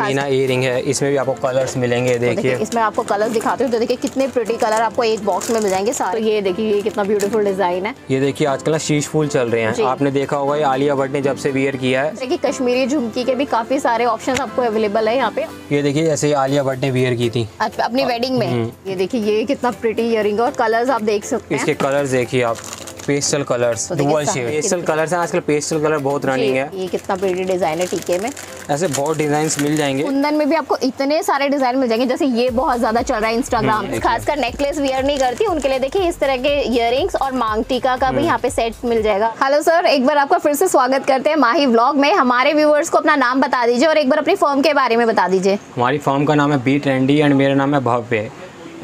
Meena earring है, इसमें भी आपको कलर्स मिलेंगे। देखिए इसमें आपको कलर्स दिखाते हो तो देखिए कितने प्रिटी कलर आपको एक बॉक्स में मिल जाएंगे सारे। ये देखिए ये कितना ब्यूटीफुल डिजाइन है। ये देखिए आजकल ना शीश फूल चल रहे हैं, आपने देखा होगा ये आलिया भट्ट ने जब से वियर किया है। देखिए कश्मीरी झुमकी के भी काफी सारे ऑप्शन आपको अवेलेबल है यहाँ पे। ये देखिए जैसे आलिया भट्ट ने वियर की थी अपनी वेडिंग में। ये देखिए ये कितना प्रिटी ईयरिंग और कलर्स आप देख सकते हैं। इसके कलर्स देखिए आप, pastel colours, dual shade pastel colours हैं आजकल, पेस्टल कलर बहुत रनिंग है। ये कितना प्रिटी डिजाइन है टीके में, ऐसे बहुत डिजाइन्स मिल जाएंगे। कुंदन में भी आपको इतने सारे डिजाइन मिल जाएंगे, जैसे ये बहुत ज्यादा चल रहा है इंस्टाग्राम, खासकर नेकलेस वियर नहीं करती उनके लिए। देखिए इस तरह के इयररिंग्स और मांग टीका का भी यहाँ पे सेट मिल जाएगा। हेलो सर, एक बार आपका फिर से स्वागत करते हैं माही व्लॉग में। हमारे व्यूअर्स को अपना नाम बता दीजिए और एक बार अपनी फर्म के बारे में बता दीजिए। हमारी फर्म का नाम है बी ट्रेंडी एंड मेरा नाम है भव्य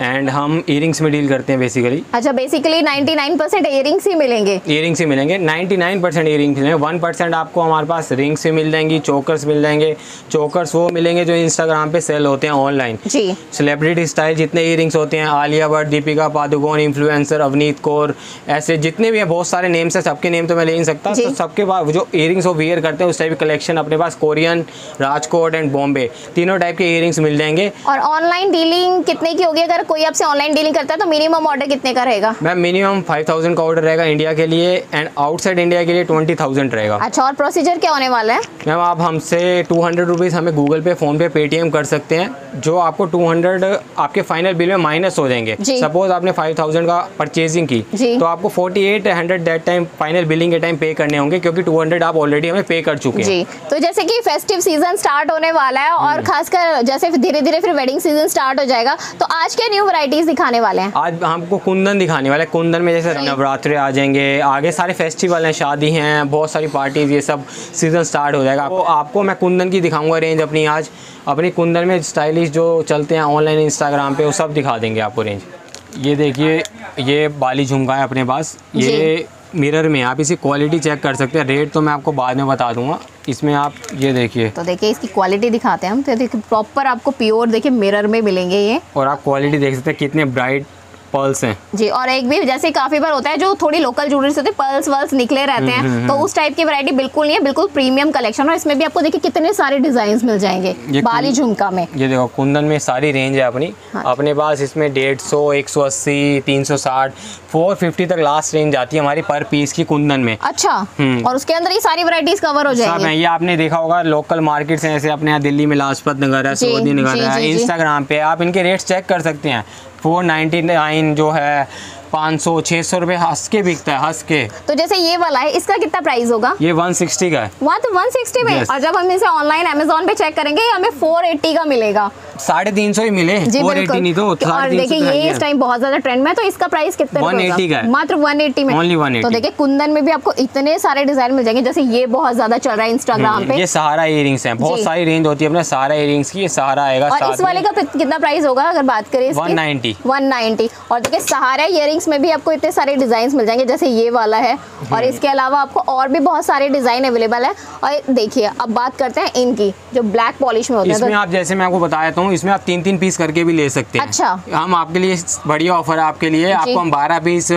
एंड हम इयरिंग्स में डील करते हैं बेसिकली। अच्छा, बेसिकली 99% इयरिंग्स ही मिलेंगे। इयरिंग्स ही मिलेंगे 99% इयरिंग्स मिलेंगे। 1% आपको हमारे पास रिंग्स भी मिल जाएंगी, चोकर्स मिल जाएंगे। चोकर्स वो मिलेंगे जो इंस्टाग्राम पे सेल होते हैं ऑनलाइन जी। सेलिब्रिटी स्टाइल जितने इयरिंग्स होते हैं, आलिया भट्ट, दीपिका पादुकोण, इन्फ्लुएंसर अवनीत कौर, ऐसे जितने भी हैं बहुत सारे नेम्स हैं, सबके नेम तो मैं ले नहीं सकता। तो सबके पास जो इयरिंग्स वो वियर करते हैं उस टाइप की कलेक्शन अपने पास कोरियन, राजकोट एंड बॉम्बे तीनों टाइप के इयरिंग्स मिल जाएंगे। और ऑनलाइन डीलिंग कितने की होगी? अगर कोई आपसे ऑनलाइन डीलिंग करता है तो मिनिमम ऑर्डर कितने का रहेगा? मैम मिनिमम 5000 का ऑर्डर रहेगा इंडिया के लिए एंड आउटसाइड इंडिया के लिए 20000 रहेगा। अच्छा, और प्रोसीजर क्या होने वाला है? मैम आप हमसे 200 रुपीज़ हमें गूगल पे, फोन पे, पेटीएम कर सकते हैं, जो आपको 200 आपके फाइनल बिल में माइनस हो जाएंगे। सपोज आपने 5000 का परचेजिंग की तो आपको 4800 दैट टाइम फाइनल बिलिंग के टाइम पे करने होंगे, क्योंकि 200 आप ऑलरेडी हमें पे कर चुके हैं। तो जैसे कि फेस्टिव सीजन स्टार्ट होने वाला है और खासकर जैसे धीरे धीरे फिर वेडिंग सीजन स्टार्ट हो जाएगा, तो आज के न्यू वैराइटीज दिखाने वाले हैं। आज हमको कुंदन दिखाने वाले हैं। कुंदन में जैसे नवरात्रे आ जाएंगे, आगे सारे फेस्टिवल हैं, शादी हैं, बहुत सारी पार्टीज, ये सब सीजन स्टार्ट हो जाएगा। तो आपको मैं कुंदन की दिखाऊंगा रेंज अपनी। आज अपनी कुंदन में स्टाइलिश जो चलते हैं ऑनलाइन इंस्टाग्राम पे वो सब दिखा देंगे आपको रेंज। ये देखिए ये बाली झुमका है अपने पास, ये मिरर में आप इसी क्वालिटी चेक कर सकते हैं। रेट तो मैं आपको बाद में बता दूंगा। इसमें आप ये देखिए, तो देखिए इसकी क्वालिटी दिखाते हैं हम। तो देखिए प्रॉपर आपको प्योर देखिए मिरर में मिलेंगे ये, और आप क्वालिटी देख सकते हैं कितने ब्राइट पर्ल्स हैं जी। और एक भी जैसे काफी बार होता है जो थोड़ी लोकल ज्वेलरी से पर्ल्स वर्ल्स निकले रहते हैं, तो उस टाइप की वैरायटी बिल्कुल नहीं है, बिल्कुल प्रीमियम कलेक्शन। और इसमें भी आपको देखिए कितने सारे डिजाइन्स मिल जाएंगे बाली झुमका में। ये देखो कुंदन में सारी रेंज है अपनी। अपने पास इसमें 150, 180, 360, 450 तक लास्ट रेंज आती है हमारी पर पीस की कुंदन में। अच्छा, और उसके अंदर ये सारी वैरायटीज कवर हो जाएगी। ये आपने देखा होगा लोकल मार्केट्स हैं, ऐसे अपने यहाँ दिल्ली में लाजपत नगर है, सऊदी नगर है। इंस्टाग्राम पे आप इनके रेट्स चेक कर सकते हैं। 499 जो है 500-600 रुपए हंस के बिकता है, हंस के। तो जैसे ये वाला है, इसका कितना प्राइस होगा? ये 160 का है। वहाँ तो 160 में। और जब हम इसे ऑनलाइन अमेज़न पे चेक करेंगे हमें 480 का मिलेगा। 350 ही मिले, 480 नहीं तो 350। और देखिए ये इस टाइम बहुत ज्यादा ट्रेंड में है, तो इसका प्राइस कितना होगा? 180 का है। मात्र 180 में, ओनली 180। तो देखिए कुंदन में भी आपको इतने सारे डिजाइन मिल जाएंगे। जैसे ये बहुत ज्यादा चल रहा है इंस्टाग्राम पे, ये सहारा इयरिंग्स हैं, बहुत सारी रेंज होती है अपने सहारा इयरिंग्स की। ये सहारा आएगा। और इस वाले का कितना प्राइस होगा अगर बात करें? 190। और देखिए सहारा इयरिंग्स में भी आपको इतने सारे डिजाइन मिल जाएंगे, जैसे ये वाला है। और इसके अलावा आपको और भी बहुत सारे डिजाइन अवेलेबल है। और देखिए अब बात करते हैं इनकी जो ब्लैक पॉलिश में होती है। इसमें आप जैसे मैं आपको बताया था, इसमें आप 3-3 पीस करके भी ले सकते हैं। अच्छा, हम आपके लिए बढ़िया ऑफर है आपके लिए। आपको हम 12 पीस,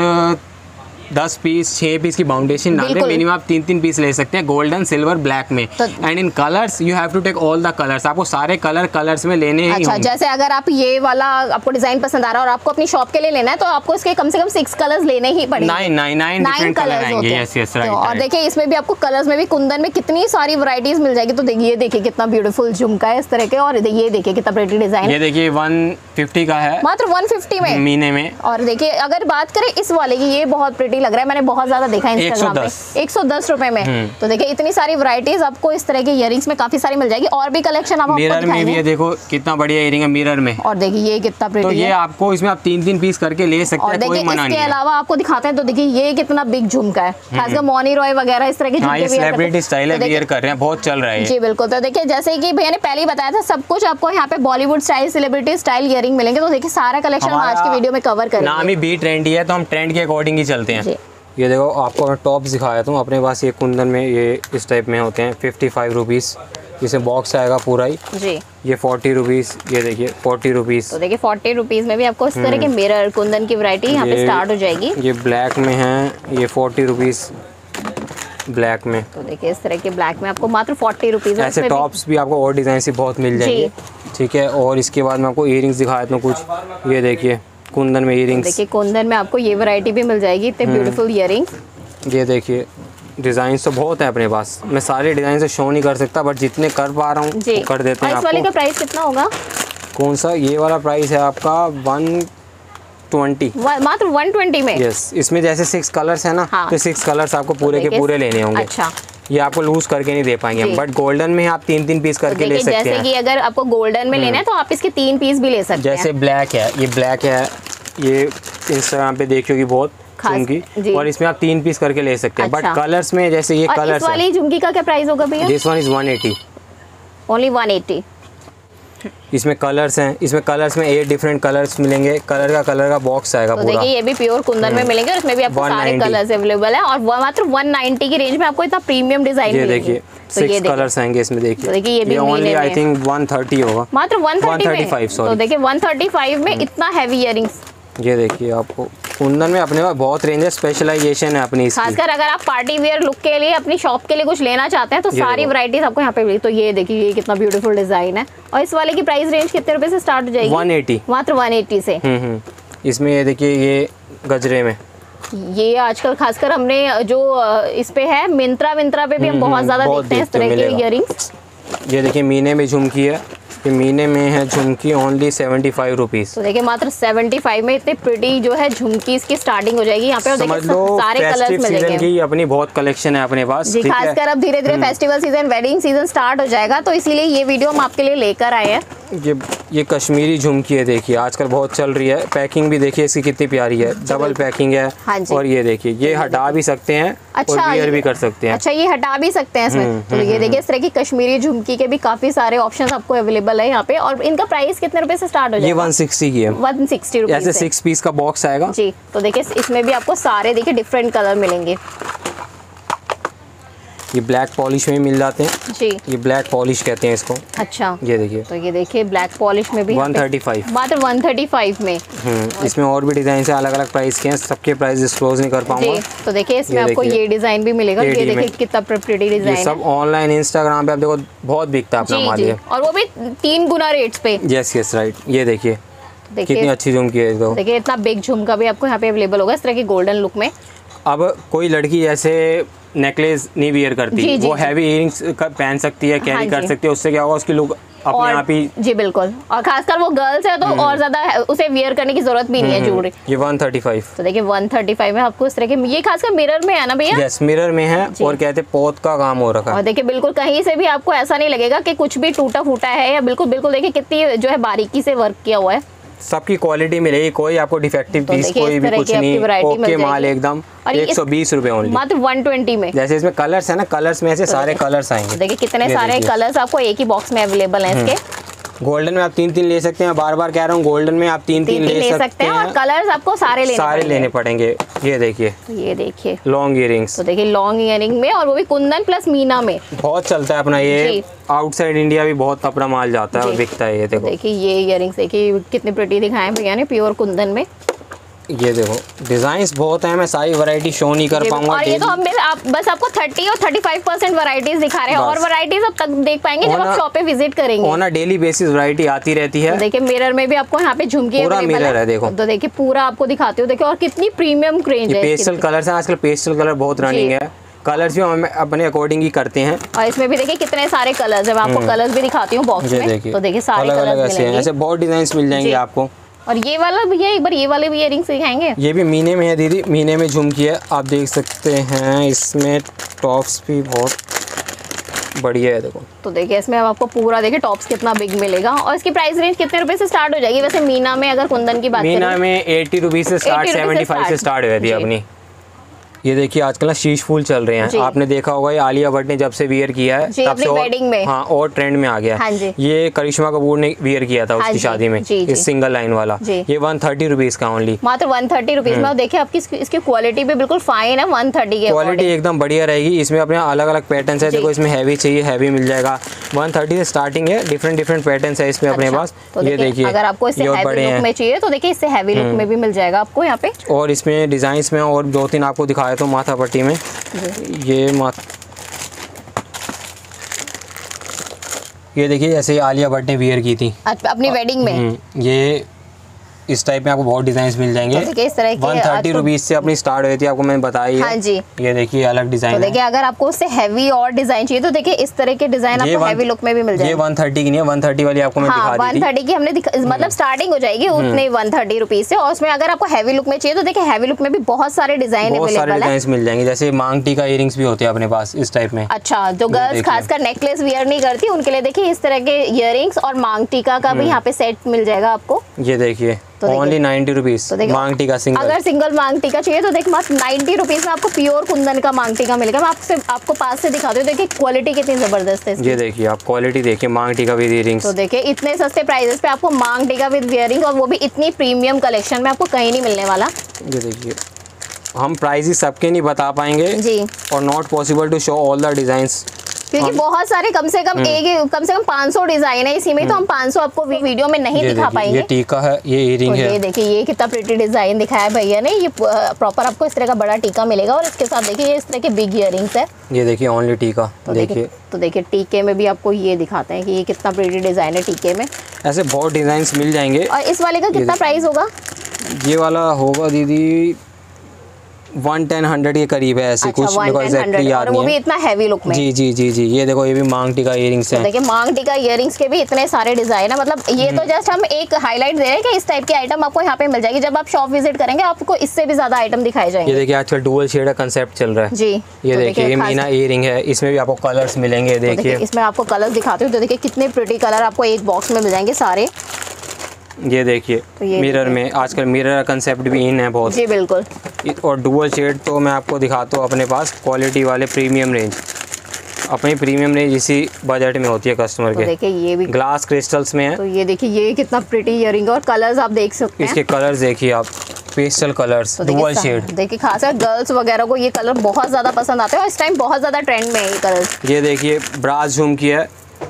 10 पीस, 6 पीस की फाउंडेशन नाम है। मिनिमम आप 3-3 पीस ले सकते हैं गोल्डन, सिल्वर, ब्लैक में। And in colours you have to take all the colours. आपको सारे कलर्स में लेने हैं। अच्छा, जैसे अगर आप ये वाला आपको डिजाइन पसंद आ रहा है और आपको अपनी शॉप के लिए लेना है, तो आपको इसके कम से कम 6 कलर्स लेने ही पड़ेंगे। 9 डिफरेंट कलर आएंगे। Yes yes, right. और देखिए इसमें भी आपको कलर्स में भी कुंदन में कितनी सारी वैरायटीज मिल जाएगी। तो देखिए कितना ब्यूटीफुल झुमका है इस तरह के। और ये देखिए कितना प्रिटी डिजाइन। ये देखिए 150 का है, मात्र 150 में महीने में। और देखिए अगर बात करें इस वाले की, ये बहुत प्रिटी लग रहा है, मैंने बहुत ज्यादा देखा है इंस्टाग्राम पे, 110 रुपए में। तो देखिए इतनी सारी वैरायटीज आपको इस तरह के इयररिंग्स में काफी सारी मिल जाएगी। और भी कलेक्शन आपको मिरर में भी है, देखो कितना बढ़िया इयररिंग है मिरर में। और देखिए ये कितना प्रिटी है। तो ये आपको इसमें आप 3-3 पीस करके ले सकते हैं, कोई मना नहीं है। इसके अलावा आपको दिखाते हैं, तो देखिए ये कितना बिग झुमका है, खासकर मौनी रॉय वगैरह इस तरह के झुमके सेलिब्रिटी स्टाइल है, वियर कर रहे हैं, बहुत चल रहा है जी। बिल्कुल। तो देखिए जैसे कि भैया ने पहले ही बताया था, सब कुछ आपको यहाँ पे Bollywood style, celebrity style earring मिलेंगे। तो देखिए सारा कलेक्शन आज के वीडियो में कवर करेंगे। नाम ही बी ट्रेंडी है, तो हम ट्रेंड के अकॉर्डिंग ही चलते हैं। ये देखो आपको टॉप्स दिखाया था अपने पास। ये कुंदन में ये इस टाइप में होते हैं 55 रुपीज़। इसमें बॉक्स आएगा पूरा ही जी। ये 40 रुपीज़, ये देखिए 40 रुपीज़। तो देखिए 40 रुपीज़ में भी आपको इस तरह के मिरर कुंदन की वैरायटी यहाँ पे स्टार्ट हो जाएगी। ये ब्लैक में है, ये 40 रुपीज़। ब्लैक में। तो देखिए इस तरह के ब्लैक में आपको मात्र 40 रुपीज़। ऐसे टॉप्स भी आपको और डिज़ाइन से बहुत मिल जाएंगे, ठीक है। और इसके बाद मैं आपको ईयरिंग्स दिखा देता हूँ कुछ, ये देखिए कुंदन में ईयरिंग्स। देखिए कुंदन में आपको ये वैरायटी भी मिल जाएगी, इतने ब्यूटीफुल ईयरिंग्स। ये देखिए डिजाइन तो बहुत है अपने पास, मैं सारे डिजाइन से शो नहीं कर सकता बट जितने कर पा रहा हूँ कर देते हैं। इस वाले का प्राइस कितना होगा? कौन सा? ये वाला प्राइस है आपका 120, मात्र 120 में। यस, इसमें जैसे 6 कलर्स है ना, हाँ। तो 6 कलर्स आपको पूरे के पूरे लेने होंगे। अच्छा, ये आपको लूज करके नहीं दे पाएंगे हम, बट गोल्डन में आप 3-3 पीस करके ले सकते हैं। जैसे कि अगर आपको गोल्डन में लेना है तो आप इसके 3 पीस भी ले सकते हैं। जैसे ब्लैक है, ये ब्लैक है, ये इंस्टाग्राम पे देखियोगी बहुत झुमकी, और इसमें आप 3 पीस करके ले सकते हैं। बट कलर्स में जैसे ये कलर्स वाली झुमकी का क्या प्राइस होगा भैया? This one is 180, only 180। इसमें कलर्स हैं, इसमें कलर्स में 8 डिफरेंट कलर्स मिलेंगे, कलर का बॉक्स आएगा तो पूरा। देखिए ये भी प्योर कुंदन में मिलेंगे और इसमें भी आपको सारे कलर्स अवेलेबल है और मात्र 190 की रेंज में आपको इतना प्रीमियम डिजाइन मिलेगा। ये देखिए 6 कलर्स आएंगे इसमें, देखिए ये ओनली आई थिंक 130 होगा, मात्र 135। तो देखिए 135 में इतना हैवी इयरिंग्स। ये देखिए आपको कुंदन में अपने पास बहुत रेंज है, स्पेशलाइजेशन है अपनी। खासकर अगर आप पार्टी वेयर लुक के लिए अपनी शॉप के लिए कुछ लेना चाहते हैं तो सारी वैरायटीज आपको यहाँ पे मिलेगी। तो ये देखिए ये कितना ब्यूटीफुल डिजाइन है। और इस वाले की प्राइस रेंज कितने रुपए से स्टार्ट हो जाएगी? 180, मात्र 180 से। इसमें ये देखिए ये गजरे में, ये आजकल खासकर हमने जो इस पे है मिंत्रा पे भी हम बहुत ज्यादा देखते हैं इस तरह के इयरिंग्स। ये देखिए मीने में झुमकी है, मीने में है झुमकी ओनली 75 रुपीज। तो देखिए मात्र 75 में इतने प्रिटी जो है झुमकीज की स्टार्टिंग हो जाएगी यहाँ पे। और देखिए सारे कलर्स मिलेंगे की अपनी बहुत कलेक्शन है अपने पास। खासकर अब धीरे धीरे festival season, wedding season start हो जाएगा तो इसीलिए ये वीडियो हम आपके लिए लेकर आए हैं। ये कश्मीरी झुमकी है, देखिए आजकल बहुत चल रही है। पैकिंग भी देखिए इसकी कितनी प्यारी है, डबल पैकिंग है। हाँ, और ये देखिए ये हटा भी सकते हैं, अच्छा, और वेयर भी कर सकते हैं। अच्छा, ये हटा भी सकते हैं इसमें। तो ये देखिए इस तरह की कश्मीरी झुमकी के भी काफी सारे ऑप्शंस आपको अवेलेबल है यहाँ पे। और इनका प्राइस कितने रुपए से स्टार्ट हो जाएगा? ये 160 की है, 160 रुपए। ऐसे 6 पीस का बॉक्स आएगा जी। तो देखिये इसमें भी आपको सारे देखिए डिफरेंट कलर मिलेंगे। ये ब्लैक पॉलिश में मिल जाते हैं जी, ये ब्लैक पॉलिश कहते हैं इसको। अच्छा, ये देखिए, तो ये देखिए ब्लैक पॉलिश में भी 135, मात्र 135 में। इसमें और भी डिजाइन है, अलग अलग प्राइस के हैं, सबके प्राइस डिस्क्लोज नहीं कर पाऊंगा। तो देखिए इसमें आपको ये डिजाइन भी मिलेगा। ये देखिए कितना प्रिटी डिजाइन है, सब ऑनलाइन इंस्टाग्राम पे आप देखो बहुत बिकता है और वो भी 3 गुना रेट्स पे। यस यस राइट, ये देखिए कितनी अच्छी झुमकी है। देखिए इतना बिग झुमका भी आपको यहाँ पे अवेलेबल होगा इस तरह के गोल्डन लुक में। अब कोई लड़की ऐसे नेकलेस नहीं वियर करती, वो हैवी इयरिंग्स पहन सकती है, कैरी कर सकती है। उससे क्या होगा, उसकी लुक अपने आप ही। जी बिल्कुल, और खासकर वो गर्ल्स है तो और ज्यादा उसे वियर करने की जरूरत भी नहीं है ज्वेलरी। ये 135। तो देखिए 135 में आपको इस तरह के, ये खासकर मिरर में है ना भैया? यस, मिरर में है और कहते हैं पौध का काम हो रखा है। और देखिए बिल्कुल कहीं से भी आपको ऐसा नहीं लगेगा कि कुछ भी टूटा फूटा है या बिल्कुल देखिए कितनी जो है बारीकी से वर्क किया हुआ है। सबकी क्वालिटी मिलेगी, कोई आपको डिफेक्टिव पीस कोई भी कुछ नहीं, ओके माल एकदम। 120 रुपए ओनली, मात्र 120 में। जैसे इसमें कलर्स है ना, कलर्स में ऐसे सारे कलर्स आएंगे। देखिए कितने सारे कलर्स आपको एक ही बॉक्स में अवेलेबल हैं इसके। गोल्डन में आप 3-3 ले सकते हैं, बार-बार कह रहा हूँ, गोल्डन में आप 3-3 ले सकते हैं और कलर्स आपको सारे लेने पड़ेंगे। ये देखिए लॉन्ग इयरिंग्स, तो देखिए लॉन्ग इयरिंग में, और वो भी कुंदन प्लस मीना में बहुत चलता है अपना। ये आउटसाइड इंडिया भी बहुत अपना माल जाता है और बिकता है। ये देखो, देखिए ये इयरिंग्स देखिए कितने प्रिटी दिखाए भैया ने, प्योर कुंदन में। ये देखो डिजाइन बहुत हैं, मैं सारी वैरायटी शो नहीं कर पाऊंगा। और ये तो हम बस आपको 30 और 35% वैरायटीज दिखा रहे हैं, और वैरायटीज अब तक देख पाएंगे जब आप शॉप पे विजिट करेंगे। और ना डेली बेसिस वैरायटी आती रहती है। तो देखिए मिरर में भी आपको यहाँ पे झुमकी अवेलेबल है, देखो। तो देखिए पूरा आपको दिखाते हो, देखिए और कितनी प्रीमियम रेंज है। पेस्टल कलर्स हैं आजकल, पेस्टल कलर बहुत रनिंग है। कलर्स भी हम अपने अकॉर्डिंग ही करते हैं। और इसमें भी देखिए कितने सारे कलर्स हैं, मैं आपको कलर्स भी दिखाती हूँ बॉक्स में। तो देखिए सारे कलर्स हैं, ऐसे बहुत डिजाइन मिल जाएंगे आपको। और ये वाला भैया एक बार ये वाले भी इयरिंग्स दिखाएंगे। ये भी मीने में है दीदी, मीने में झुमकी है, आप देख सकते हैं। इसमें टॉप्स भी बहुत बढ़िया है, देखो। तो देखिए इसमें अब आपको पूरा देखिए टॉप्स कितना बिग मिलेगा। और इसकी प्राइस रेंज कितने रुपए से स्टार्ट हो जाएगी? वैसे मीना में अगर कुंदन की बात करें, मीना में 80 रुपीज से स्टार्ट, 75 से स्टार्ट हुई थी अपनी। ये देखिए आजकल ना शीश फूल चल रहे हैं, आपने देखा होगा। ये आलिया भट्ट ने जब से वियर किया है तब से वेडिंग में, हाँ, और ट्रेंड में आ गया। हाँ, ये करिश्मा कपूर ने वियर किया था उसकी शादी में, इस सिंगल लाइन वाला। ये 130 रुपीज का ओनली, मात्र 130 रुपीज में। देखिए आपकी इसकी क्वालिटी भी बिल्कुल फाइन है, 130 की क्वालिटी एकदम बढ़िया रहेगी। इसमें अपने अलग अलग पैटर्न है, देखो इसमें हैवी चाहिए हैवी मिल जाएगा। 130 से स्टार्टिंग है, डिफरेंट पैटर्न है इसमें अपने पास। ये देखिए अगर आपको चाहिए तो देखिए इससे हैवी लुक में भी मिल जाएगा आपको यहाँ पे। और इसमें डिजाइन में और 2-3 आपको दिखाया तो माथापट्टी में ये देखिए ऐसे आलिया भट्ट ने वियर की थी अपनी वेडिंग में। ये इस टाइप में आपको बहुत डिजाइन मिल जाएंगे। तो इस तरह 130 रुपीज से अपनी स्टार्ट हुई थी, आपको मैंने बताई। हाँ जी, ये देखिए अलग डिजाइन तो देखिए अगर आपको उससे हैवी और डिजाइन चाहिए तो देखिए इस तरह के डिजाइन आपको हैवी लुक में भी मिल जाएंगे। ये 130 की नहीं है, 130 वाली आपको मैं दिखा दी थी। 130 की हमने मतलब स्टार्टिंग हो जाएगी उतने 130 रुपीज से, और उसमें अगर आपको हैवी लुक में चाहिए तो देखिए हैवी लुक में भी बहुत सारे डिजाइन मिल जाएंगे। जैसे मांगटी का इयरिंग्स भी होते हैं अपने पास इस टाइप में। अच्छा, जो गर्ल्स खासकर नेकलेस वियर नहीं करती उनके लिए देखिए इस तरह के इयरिंग्स और मांगटी का भी यहाँ पे सेट मिल जाएगा आपको। ये देखिए ओनली 90 रुपीज मांगटी का सिंगल। अगर सिंगल मांगटी का चाहिए तो देखिए मात्र 90 रुपीज में आपको प्योर कुंदन का मांगटी का मिलेगा। मैं आपको पास से दिखा दूं, देखिए क्वालिटी कितनी जबरदस्त है। ये देखिए आप क्वालिटी देखिए मांगटी का विद इयरिंग्स। तो देखिए इतने सस्ते प्राइसेस पे आपको मांगटी का विद इयरिंग, और वो भी इतनी प्रीमियम कलेक्शन में आपको कहीं नहीं मिलने वाला। ये देखिए हम प्राइसेस सबके नहीं बता पाएंगे जी, और not possible to show all the designs क्योंकि बहुत सारे कम से कम 500 डिजाइन है इसी में, तो हम 500 आपको वीडियो में नहीं दिखा पाएंगे। ये टीका है, ये ईयरिंग है। ये देखिए ये कितना प्रिटी डिजाइन दिखाया भैया ने। ये प्रॉपर आपको इस तरह का बड़ा टीका मिलेगा, और इसके साथ देखिए इस तरह के बिग इयरिंग्स है। ये देखिए ओनली टीका। तो देखिए टीके में भी आपको ये दिखाते हैं कि ये कितना प्रिटी डिजाइन है। टीके में ऐसे बहुत डिजाइन मिल जाएंगे। और इस वाले का कितना प्राइस होगा? ये वाला होगा दीदी 110-100 के करीब है ऐसे। अच्छा, कुछ एग्जैक्टली याद नहीं है, वो भी इतना हैवी लुक में। जी जी जी जी, ये देखो ये भी मांगटी का इयरिंग्स है। तो देखिए मांगटी का इयरिंग्स के भी इतने सारे डिजाइन है। मतलब ये तो जस्ट हम एक हाईलाइट दे रहे हैं कि इस टाइप की आइटम आपको यहाँ पे मिल जाएगी। जब आप शॉप विजिट करेंगे आपको इससे भी ज्यादा आइटम दिखाई जाएंगे। ये देखिए आजकल डुअल शेड का कांसेप्ट चल रहा है जी। ये देखिए मीना इयरिंग है, इसमें भी आपको कलर्स मिलेंगे। देखिए इसमें आपको कलर्स दिखाते हो, तो देखिए कितने प्रिटी कलर आपको एक बॉक्स में मिल जाएंगे सारे। ये देखिए तो मिरर में आजकल मिरर का कंसेप्ट भी इन है बहुत जी। बिल्कुल, और डुअल शेड तो मैं आपको दिखाता हूँ अपने पास क्वालिटी वाले प्रीमियम रेंज। अपनी प्रीमियम रेंज इसी बजट में होती है कस्टमर के। देखिए ये भी ग्लास क्रिस्टल्स में है। तो ये देखिए ये कितना प्रिटी इयरिंग, और कलर्स आप देख सकते हैं। इसके कलर्स देखिए आप, पेस्टल कलर्स डुअल शेड। देखिए खासकर गर्ल्स वगैरह को ये कलर बहुत ज़्यादा पसंद आते हैं, और इस टाइम बहुत ज़्यादा ट्रेंड में है ये कलर्स। ये देखिए ब्रास झुमकी है,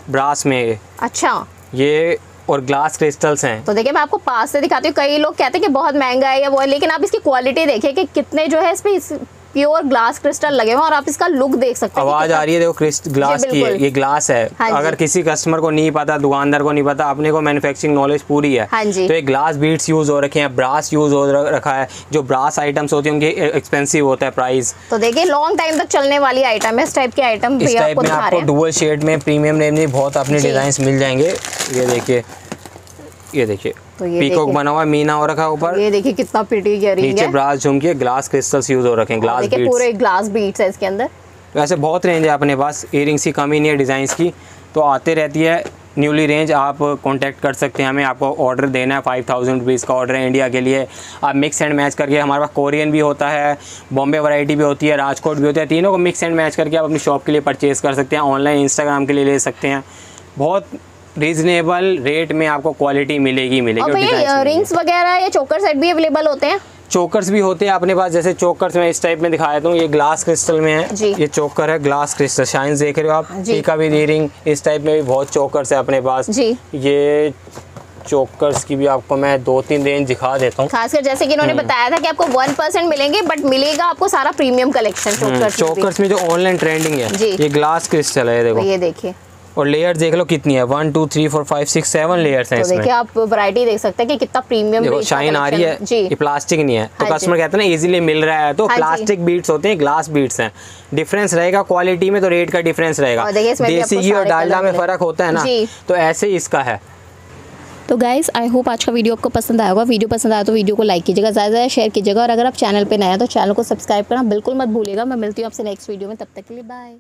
ब्रास में। अच्छा, ये और ग्लास क्रिस्टल्स हैं। तो देखिए मैं आपको पास से दिखाती हूँ। कई लोग कहते हैं कि बहुत महंगा है या वो है, लेकिन आप इसकी क्वालिटी देखिए कि कितने जो है इस पर प्योर ग्लास क्रिस्टल लगे हुए हैं, और आप इसका लुक देख सकते हैं। आवाज आ रही है देखो ग्लास की है, ये ग्लास है। हाँ, अगर किसी कस्टमर को नहीं पता, दुकानदार को नहीं पता, अपने को मैन्युफैक्चरिंग नॉलेज पूरी है। हाँ जी, तो ये ग्लास बीड्स यूज हो रखे हैं, ब्रास यूज हो रखा है। जो ब्रास आइटम्स होती है उनके एक्सपेंसिव होता है प्राइस। तो देखिए लॉन्ग टाइम तक चलने वाली आइटम है। इस टाइप के आइटम भी आपको डुअल शेड में प्रीमियम रेंज में बहुत अपने डिजाइन मिल जाएंगे। ये देखिए तो पीकॉक बना हुआ मीना हो रखा है ऊपर। ये देखिए कितना प्रिटी इयरिंग है, नीचे ब्रास झुमकी, ग्लास क्रिस्टल्स यूज हो रखे हैं। ग्लास बीट्स, पूरे ग्लास बीट्स है इसके अंदर। वैसे बहुत रेंज है अपने पास, इयरिंग्स की कमी नहीं है डिजाइंस की, तो आते रहती है न्यूली रेंज। आप कांटेक्ट कर सकते हैं हमें। आपको ऑर्डर देना है 5000 रुपीज़ का ऑर्डर है इंडिया के लिए। आप मिक्स एंड मैच करके, हमारे पास कोरियन भी होता है, बॉम्बे वैरायटी भी होती है, राजकोट भी होता है, तीनों को मिक्स एंड मैच करके आप अपनी शॉप के लिए परचेज़ कर सकते हैं। ऑनलाइन इंस्टाग्राम के लिए ले सकते हैं। बहुत रीजनेबल रेट में आपको क्वालिटी मिलेगी। और इयररिंग्स वगैरह या चोकर सेट भी अवेलेबल होते हैं। चोकर्स भी होते हैं अपने पास। जैसे चोकर्स में इस टाइप में दिखाया था, ये ग्लास क्रिस्टल में है। ये चोकर है, ग्लास क्रिस्टल शाइन्स देख रहे हो आप। टीका विद इयरिंग, इस टाइप में भी बहुत चोकर्स है अपने पास जी। ये चोकर्स की भी आपको मैं 2-3 रेंज दिखा देता हूँ। खासकर जैसे कि इन्होंने बताया था कि आपको 1% मिलेंगे, बट मिलेगा आपको सारा प्रीमियम कलेक्शन चोकर्स में जो ऑनलाइन ट्रेंडिंग है। ये ग्लास क्रिस्टल है, देखो ये देखिए, और लेयर्स देख लो कितनी है। 1 2 3 4 5 6 7 लेयर्स हैं। तो देखिए आप वैरायटी देख सकते हैं कि कितना प्रीमियम शाइन आ रही है जी। ये प्लास्टिक नहीं है, तो कस्टमर कहते हैं ना इजीली मिल रहा है, तो प्लास्टिक बीट्स होते हैं, ग्लास बीट्स हैं। डिफरेंस रहेगा क्वालिटी में, तो रेट का डिफरेंस रहेगा। देसी घी और डालडा में फर्क होता है ना, तो ऐसे ही इसका है। तो गाइज़ आई होप आज का वीडियो आपको पसंद आया होगा। वीडियो पसंद आया तो वीडियो को लाइक कीजिएगा, ज़्यादा शेयर कीजिएगा, और अगर आप चैनल पर नए हैं तो चैनल को सब्सक्राइब करना बिल्कुल मत भूलिएगा। मैं मिलती हूँ आपसे नेक्स्ट वीडियो में, तब तक के लिए बाय।